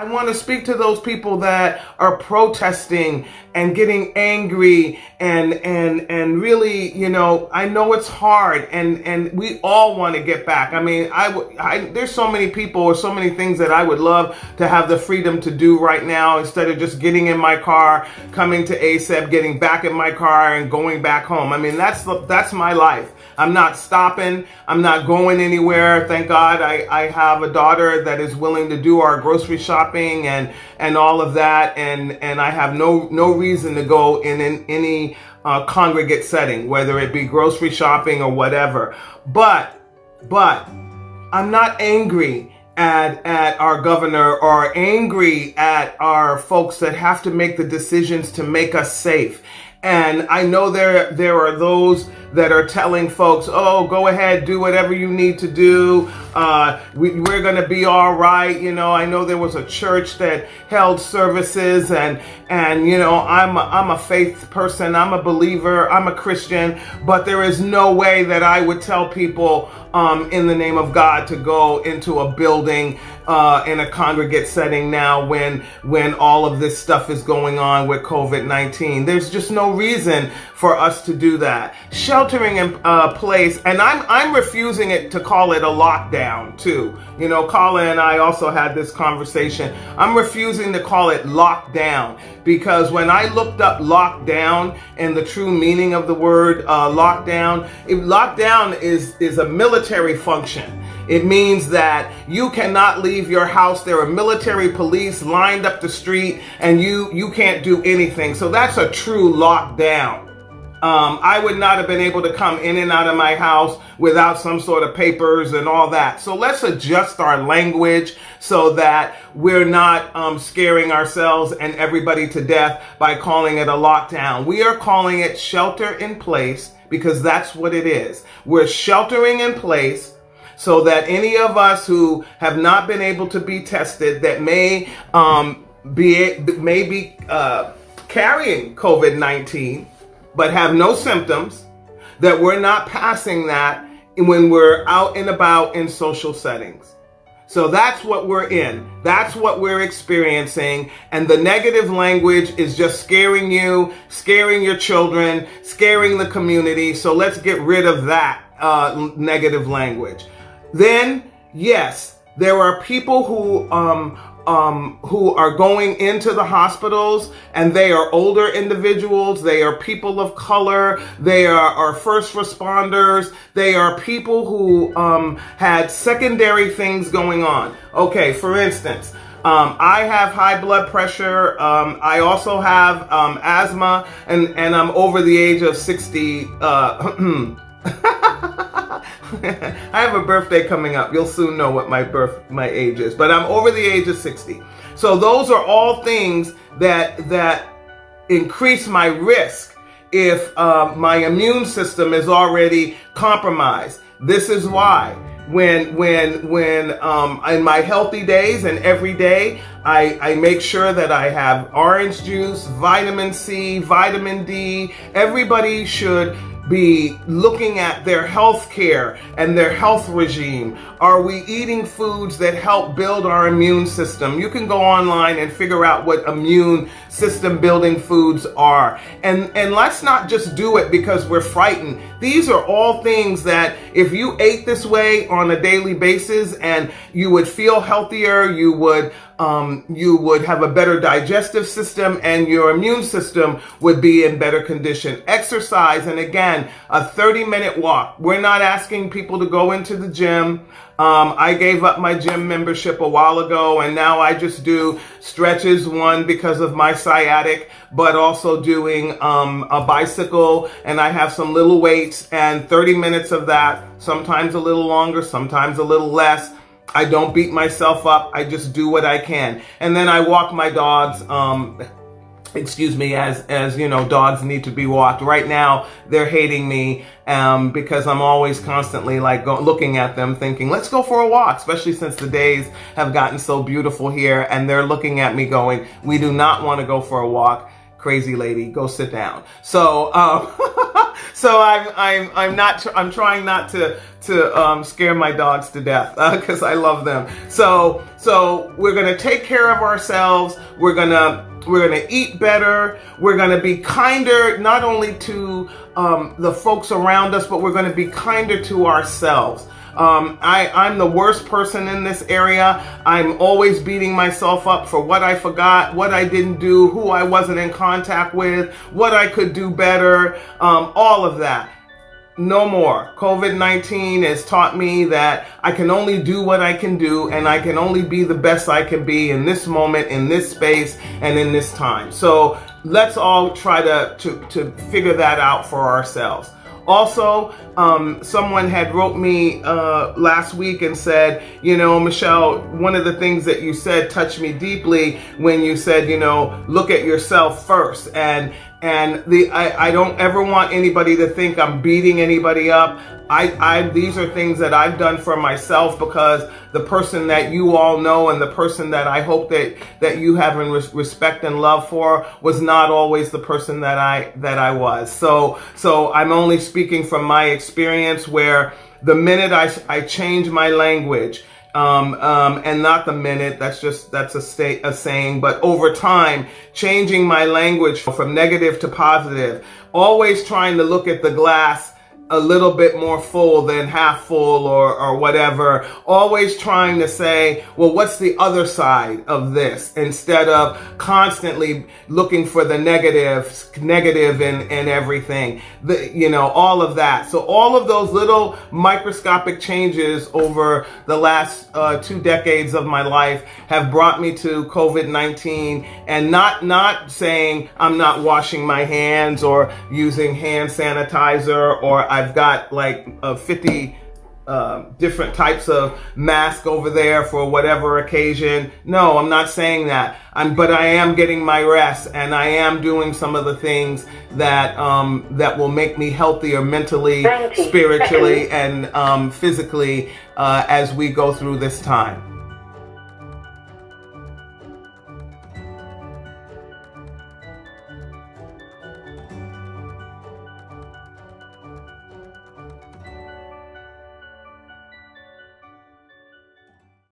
I want to speak to those people that are protesting and getting angry and really, you know, I know it's hard and we all want to get back. I mean, there's so many people or so many things that I would love to have the freedom to do right now instead of just getting in my car, coming to ASAP, getting back in my car and going back home. I mean, that's my life. I'm not stopping. I'm not going anywhere. Thank God I have a daughter that is willing to do our grocery shopping and all of that. And I have no reason to go in any congregate setting, whether it be grocery shopping or whatever. But I'm not angry at our governor or angry at our folks that have to make the decisions to make us safe. And I know there are those that are telling folks, oh, go ahead, do whatever you need to do. We're going to be all right. You know, I know there was a church that held services and you know, I'm a faith person. I'm a believer. I'm a Christian. But there is no way that I would tell people in the name of God to go into a building in a congregate setting now when all of this stuff is going on with COVID-19. There's just no reason for us to do that. Sheltering in place, and I'm refusing it to call it a lockdown too. You know, Carla and I also had this conversation. I'm refusing to call it lockdown because when I looked up lockdown and the true meaning of the word lockdown, lockdown is a military function. It means that you cannot leave your house. There are military police lined up the street, and you can't do anything. So that's a true lockdown. I would not have been able to come in and out of my house without some sort of papers and all that. So let's adjust our language so that we're not scaring ourselves and everybody to death by calling it a lockdown. We are calling it shelter in place because that's what it is. We're sheltering in place so that any of us who have not been able to be tested that may be carrying COVID-19 but have no symptoms, that we're not passing that when we're out and about in social settings. So that's what we're in. That's what we're experiencing. And the negative language is just scaring you, scaring your children, scaring the community. So let's get rid of that negative language. Then, yes, there are people who are going into the hospitals, and they are older individuals, they are people of color, they are first responders, they are people who had secondary things going on. Okay, for instance, I have high blood pressure, I also have asthma, and I'm over the age of 60. I have a birthday coming up. You'll soon know what my age is, but I'm over the age of 60. So those are all things that increase my risk if my immune system is already compromised. This is why when in my healthy days and every day, I make sure that I have orange juice, vitamin C, vitamin D. Everybody should be looking at their health care and their health regime. Are we eating foods that help build our immune system? You can go online and figure out what immune system building foods are. And let's not just do it because we're frightened. These are all things that if you ate this way on a daily basis and you would feel healthier, you would have a better digestive system and your immune system would be in better condition. Exercise, and again, a 30-minute walk. We're not asking people to go into the gym. I gave up my gym membership a while ago, and now I just do stretches, one, because of my sciatic, but also doing a bicycle, and I have some little weights and 30 minutes of that, sometimes a little longer, sometimes a little less. I don't beat myself up. I just do what I can. And then I walk my dogs, excuse me, as you know, dogs need to be walked. Right now, they're hating me because I'm always constantly like looking at them thinking, let's go for a walk, especially since the days have gotten so beautiful here. And they're looking at me going, we do not want to go for a walk. crazy lady, go sit down. So, so I'm trying not to scare my dogs to death, because I love them. So we're gonna take care of ourselves. We're gonna eat better. We're gonna be kinder, not only to the folks around us, but we're gonna be kinder to ourselves. I'm the worst person in this area. I'm always beating myself up for what I forgot, what I didn't do, who I wasn't in contact with, what I could do better, all of that. No more. COVID-19 has taught me that I can only do what I can do, and I can only be the best I can be in this moment, in this space, and in this time. So let's all try to figure that out for ourselves. Also, someone had wrote me last week and said, you know, Michelle, one of the things that you said touched me deeply when you said, you know, look at yourself first. And I don't ever want anybody to think I'm beating anybody up. These are things that I've done for myself, because the person that you all know and the person that I hope that you have in respect and love for was not always the person that I was. So I'm only speaking from my experience, where the minute I changed my language, and not the minute, that's a saying, but over time, changing my language from negative to positive, always trying to look at the glass a little bit more full than half full, or whatever, always trying to say, well, what's the other side of this, instead of constantly looking for the negative in everything, you know, all of that. So all of those little microscopic changes over the last 2 decades of my life have brought me to COVID-19, and not saying I'm not washing my hands or using hand sanitizer, or I've got like 50 different types of mask over there for whatever occasion. No, I'm not saying that. But I am getting my rest, and I am doing some of the things that will make me healthier mentally, spiritually, and physically as we go through this time.